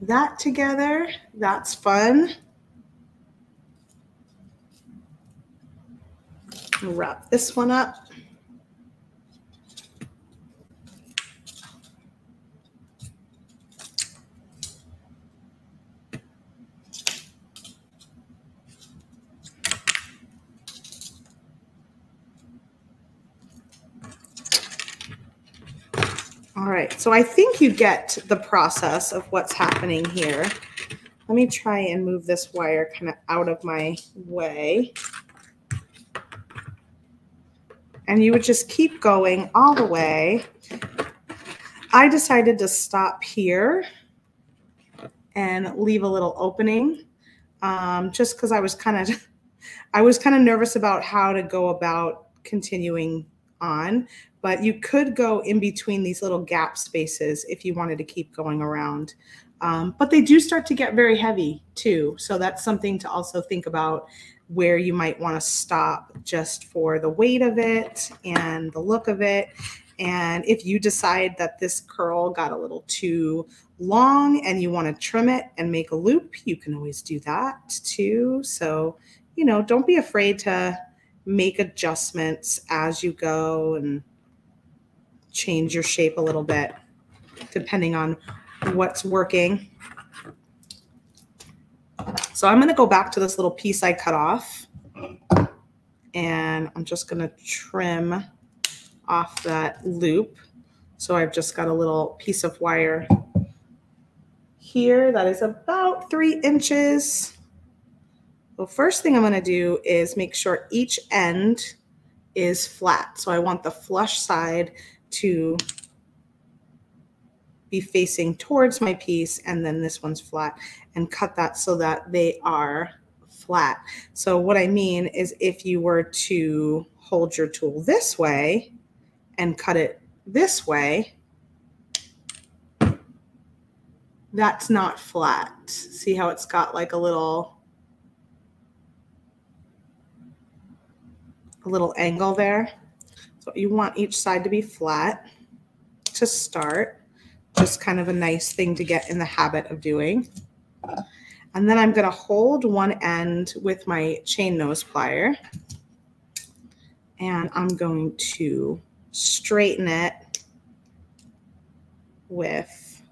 that together. That's fun. Wrap this one up. So I think you get the process of what's happening here. Let me try and move this wire kind of out of my way. And you would just keep going all the way. I decided to stop here and leave a little opening just because I was kind of nervous about how to go about continuing on. But you could go in between these little gap spaces if you wanted to keep going around. But they do start to get very heavy too. So that's something to also think about, where you might want to stop just for the weight of it and the look of it. And if you decide that this curl got a little too long and you want to trim it and make a loop, you can always do that too. So, you know, don't be afraid to make adjustments as you go and change your shape a little bit depending on what's working. So I'm going to go back to this little piece I cut off, and I'm just going to trim off that loop. So I've just got a little piece of wire here that is about 3 inches. Well, first thing I'm going to do is make sure each end is flat. So I want the flush side to be facing towards my piece, and then this one's flat, and cut that so that they are flat. So what I mean is, if you were to hold your tool this way and cut it this way, that's not flat. See how it's got like a little angle there. So you want each side to be flat to start. Just kind of a nice thing to get in the habit of doing. And then I'm going to hold one end with my chain nose plier, and I'm going to straighten it with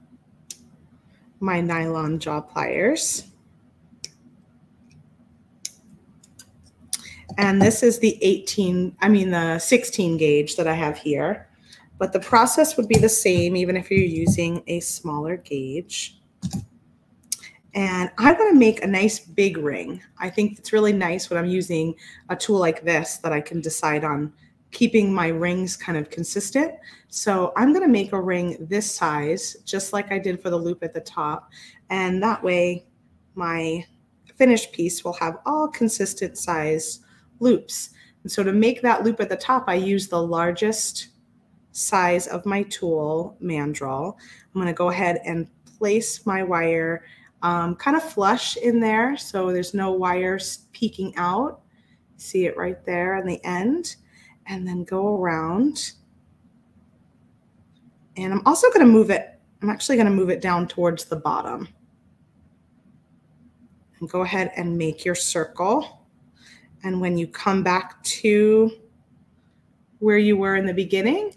my nylon jaw pliers. And this is the 16 gauge that I have here. But the process would be the same even if you're using a smaller gauge. And I want to make a nice big ring. I think it's really nice when I'm using a tool like this that I can decide on keeping my rings kind of consistent. So I'm going to make a ring this size, just like I did for the loop at the top. And that way my finished piece will have all consistent size loops. And so to make that loop at the top, I use the largest size of my tool mandrel. I'm going to go ahead and place my wire kind of flush in there, so there's no wires peeking out. See it right there on the end, and then go around. And I'm also going to move it. I'm actually going to move it down towards the bottom. And go ahead and make your circle. And when you come back to where you were in the beginning,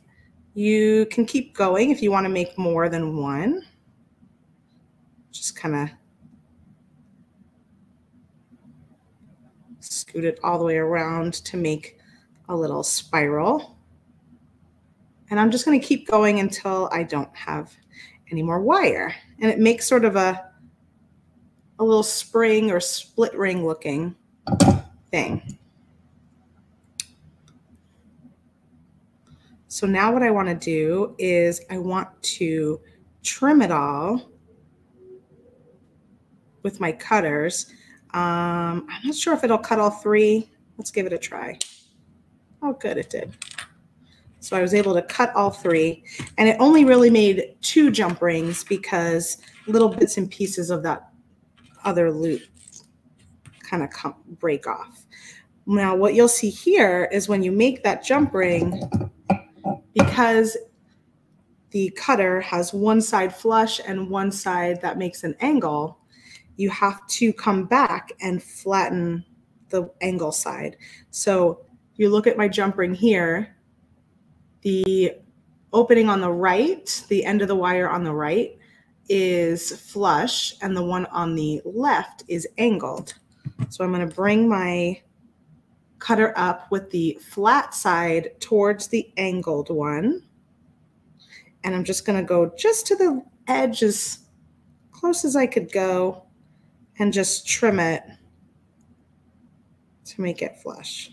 you can keep going if you want to make more than one. Just kind of scoot it all the way around to make a little spiral. And I'm just going to keep going until I don't have any more wire. And it makes sort of a a little spring or split ring looking thing. So now what I want to do is I want to trim it all with my cutters. I'm not sure if it'll cut all three. Let's give it a try. Oh, good, it did. So I was able to cut all three, and it only really made two jump rings because little bits and pieces of that other loop kind of come, break off. Now what you'll see here is when you make that jump ring, because the cutter has one side flush and one side that makes an angle, you have to come back and flatten the angle side. So you look at my jump ring here, the opening on the right, the end of the wire on the right is flush, and the one on the left is angled. So I'm going to bring my cutter up with the flat side towards the angled one. And I'm just going to go just to the edge as close as I could go and just trim it to make it flush.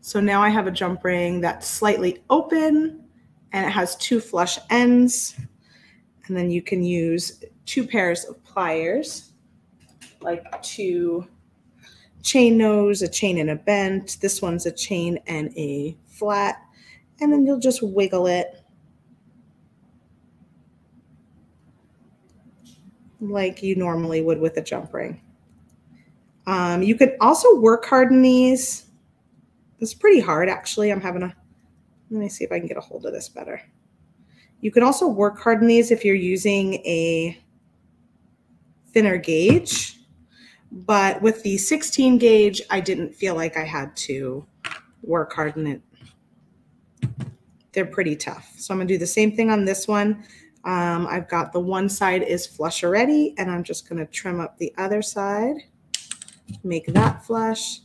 So now I have a jump ring that's slightly open and it has two flush ends. And then you can use two pairs of pliers, like two chain nose, a chain and a bent. This one's a chain and a flat. And then you'll just wiggle it like you normally would with a jump ring. You could also work harden these. It's pretty hard, actually. I'm having a, let me see if I can get a hold of this better. You can also work harden these if you're using a thinner gauge, but with the 16 gauge, I didn't feel like I had to work harden it. They're pretty tough. So I'm gonna do the same thing on this one. I've got the one side is flush already, and I'm just gonna trim up the other side, make that flush.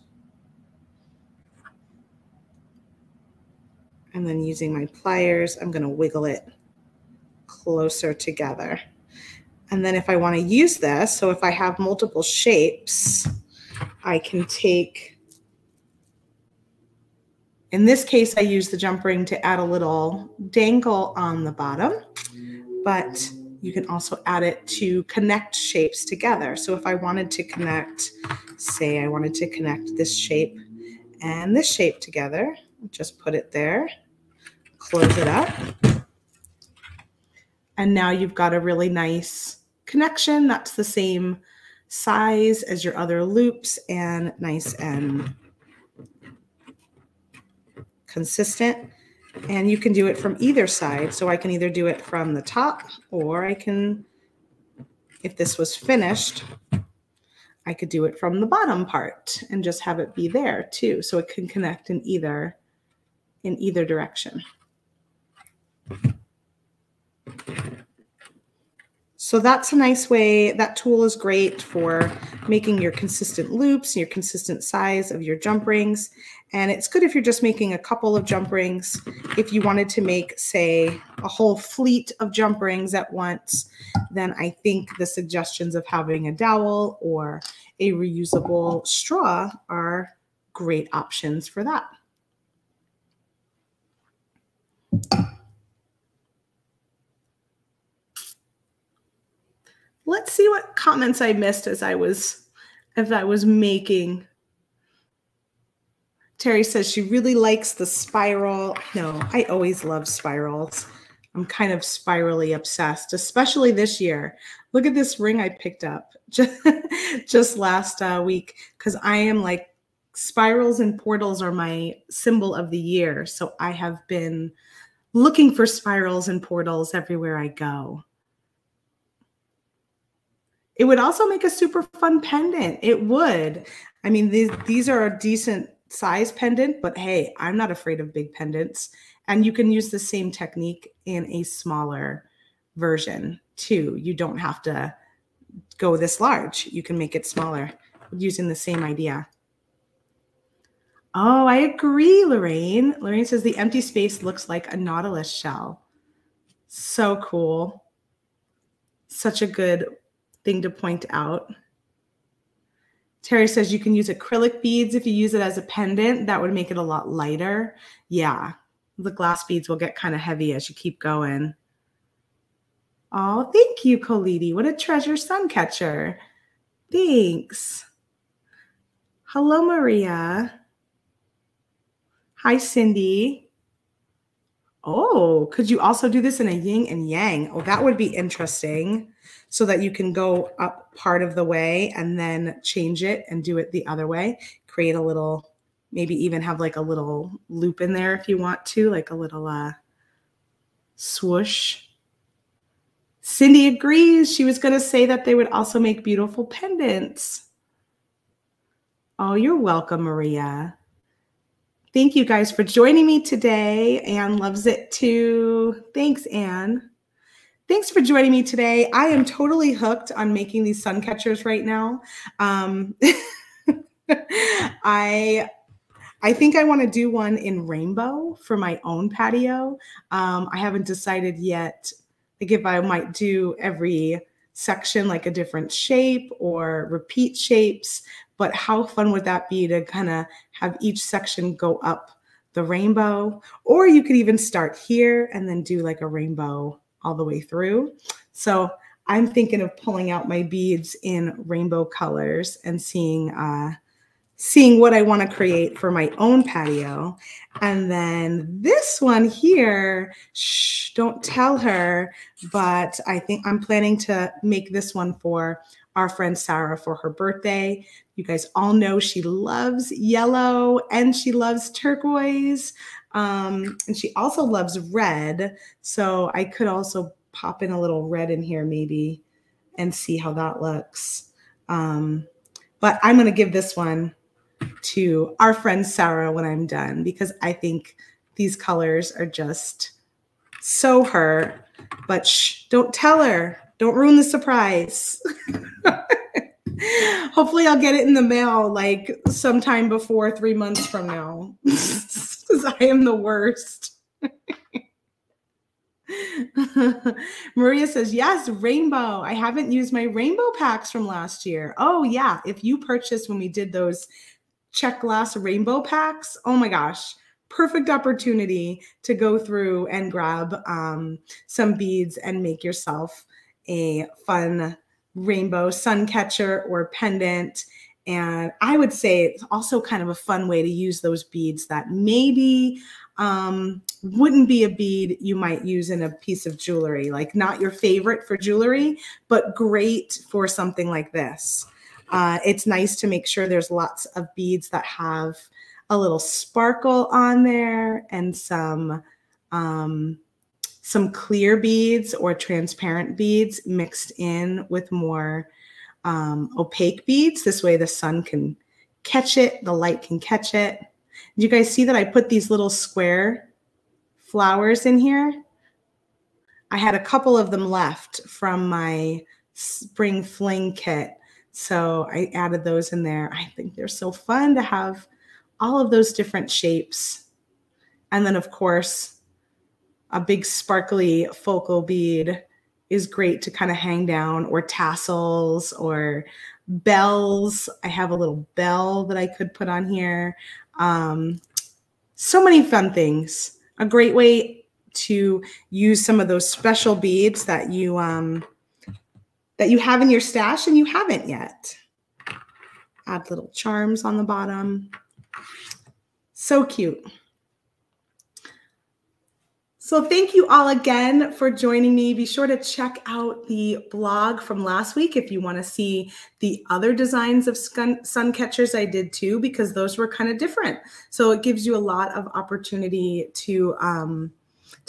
And then using my pliers, I'm gonna wiggle it closer together. And then if I wanna use this, so if I have multiple shapes, I can take, in this case, I use the jump ring to add a little dangle on the bottom, but you can also add it to connect shapes together. So if I wanted to connect, say I wanted to connect this shape and this shape together, just put it there, close it up. And now you've got a really nice connection that's the same size as your other loops and nice and consistent. And you can do it from either side. So I can either do it from the top, or I can, if this was finished, I could do it from the bottom part and just have it be there too. So it can connect in either direction. So that's a nice way. That tool is great for making your consistent loops, your consistent size of your jump rings. And it's good if you're just making a couple of jump rings. If you wanted to make, say, a whole fleet of jump rings at once, then I think the suggestions of having a dowel or a reusable straw are great options for that. Let's see what comments I missed as I was making. Terry says she really likes the spiral. No, I always love spirals. I'm kind of spirally obsessed, especially this year. Look at this ring I picked up just last week, because I am like, spirals and portals are my symbol of the year. So I have been looking for spirals and portals everywhere I go. It would also make a super fun pendant. It would. I mean, these are a decent size pendant, but hey, I'm not afraid of big pendants. And you can use the same technique in a smaller version too. You don't have to go this large. You can make it smaller using the same idea. Oh, I agree, Lorraine. Lorraine says the empty space looks like a nautilus shell. So cool. Such a good thing to point out. Terry says you can use acrylic beads if you use it as a pendant. That would make it a lot lighter. Yeah, the glass beads will get kind of heavy as you keep going. Oh, thank you, Kolidi. What a treasure sun catcher. Thanks. Hello, Maria. Hi, Cindy. Oh, could you also do this in a yin and yang? Oh, that would be interesting, so that you can go up part of the way and then change it and do it the other way. Create a little, maybe even have like a little loop in there if you want to, like a little swoosh. Cindy agrees. She was going to say that they would also make beautiful pendants. Oh, you're welcome, Maria. Thank you guys for joining me today. Anne loves it too. Thanks, Anne. Thanks for joining me today. I am totally hooked on making these sun catchers right now. I think I want to do one in rainbow for my own patio. I haven't decided yet. Like if I might do every section like a different shape or repeat shapes, but how fun would that be to kind of have each section go up the rainbow? Or you could even start here and then do like a rainbow all the way through. So I'm thinking of pulling out my beads in rainbow colors and seeing what I want to create for my own patio. And then this one here, shh, don't tell her, but I think I'm planning to make this one for our friend Sarah for her birthday. You guys all know she loves yellow and she loves turquoise. And she also loves red. So I could also pop in a little red in here maybe and see how that looks. But I'm going to give this one to our friend Sarah when I'm done, because I think these colors are just so her. But shh, don't tell her. Don't ruin the surprise. Hopefully I'll get it in the mail like sometime before 3 months from now, because I am the worst. Maria says, yes, rainbow. I haven't used my rainbow packs from last year. Oh, yeah. If you purchased when we did those Check Glass rainbow packs, oh my gosh, perfect opportunity to go through and grab some beads and make yourself a fun rainbow sun catcher or pendant. And I would say it's also kind of a fun way to use those beads that maybe wouldn't be a bead you might use in a piece of jewelry, like not your favorite for jewelry, but great for something like this. It's nice to make sure there's lots of beads that have a little sparkle on there and some clear beads or transparent beads mixed in with more opaque beads. This way the sun can catch it, the light can catch it. You guys see that I put these little square flowers in here? I had a couple of them left from my spring fling kit, so I added those in there. I think they're so fun to have all of those different shapes. And then, of course, a big sparkly focal bead is great to kind of hang down, or tassels or bells. I have a little bell that I could put on here. So many fun things. A great way to use some of those special beads that you have in your stash and you haven't yet. Add little charms on the bottom. So cute. So thank you all again for joining me. Be sure to check out the blog from last week if you want to see the other designs of sun catchers I did too, because those were kind of different. So it gives you a lot of opportunity to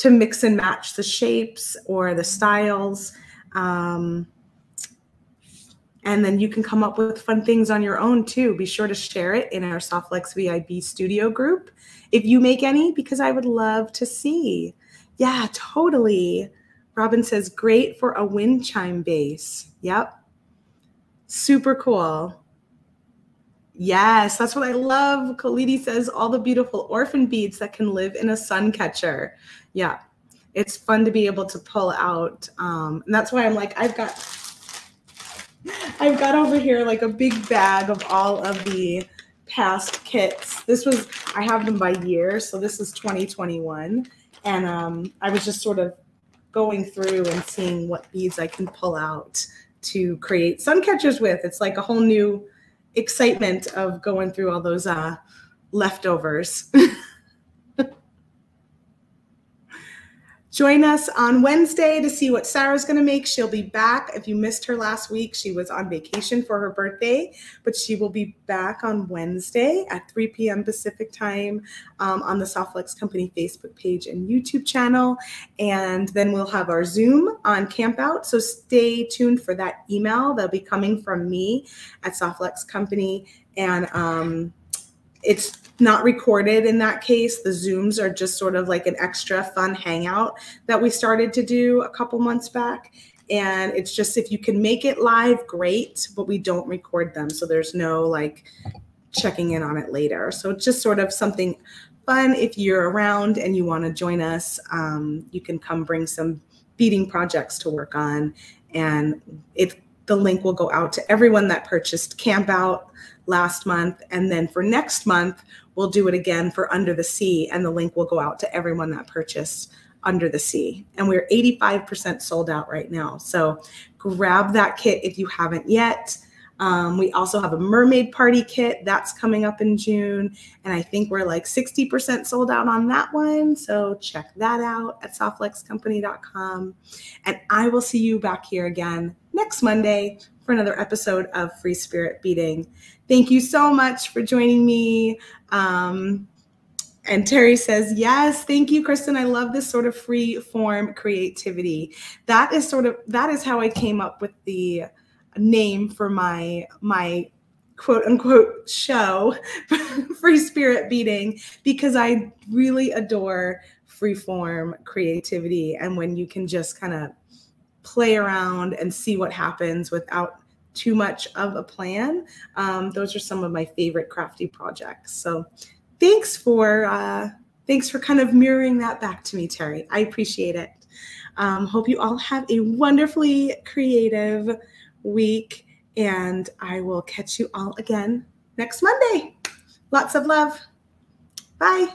mix and match the shapes or the styles. And then you can come up with fun things on your own too. Be sure to share it in our Soft Flex VIB Studio group if you make any, because I would love to see. Yeah, totally. Robin says, great for a wind chime base. Yep. Super cool. Yes, that's what I love. Kolidi says, all the beautiful orphan beads that can live in a sun catcher. Yeah, it's fun to be able to pull out. And that's why I'm like, I've got over here like a big bag of all of the past kits. This was, I have them by year. So this is 2021. And I was just sort of going through and seeing what beads I can pull out to create sun catchers with. It's like a whole new excitement of going through all those leftovers. Join us on Wednesday to see what Sarah's going to make. She'll be back. If you missed her last week, she was on vacation for her birthday, but she will be back on Wednesday at 3 p.m. Pacific time on the Soft Flex Company Facebook page and YouTube channel. And then we'll have our Zoom on Campout. So stay tuned for that email. That'll be coming from me at Soft Flex Company. And it's not recorded in that case. The Zooms are just sort of like an extra fun hangout that we started to do a couple months back. And it's just, if you can make it live, great, but we don't record them. So there's no like checking in on it later. So it's just sort of something fun. If you're around and you want to join us, you can come bring some beading projects to work on. And the link will go out to everyone that purchased Campout last month. And then for next month, we'll do it again for Under the Sea, and the link will go out to everyone that purchased Under the Sea. And we're 85% sold out right now. So grab that kit if you haven't yet. We also have a mermaid party kit that's coming up in June. And I think we're like 60% sold out on that one. So check that out at softflexcompany.com. And I will see you back here again next Monday for another episode of Free Spirit Beading. Thank you so much for joining me. And Terry says, yes, thank you, Kristen. I love this sort of free form creativity. That is how I came up with the name for my quote unquote show, Free Spirit Beading, because I really adore free form creativity. And when you can just kind of play around and see what happens without too much of a plan. Those are some of my favorite crafty projects. So thanks for kind of mirroring that back to me, Terry. I appreciate it. Hope you all have a wonderfully creative week, and I will catch you all again next Monday. Lots of love. Bye.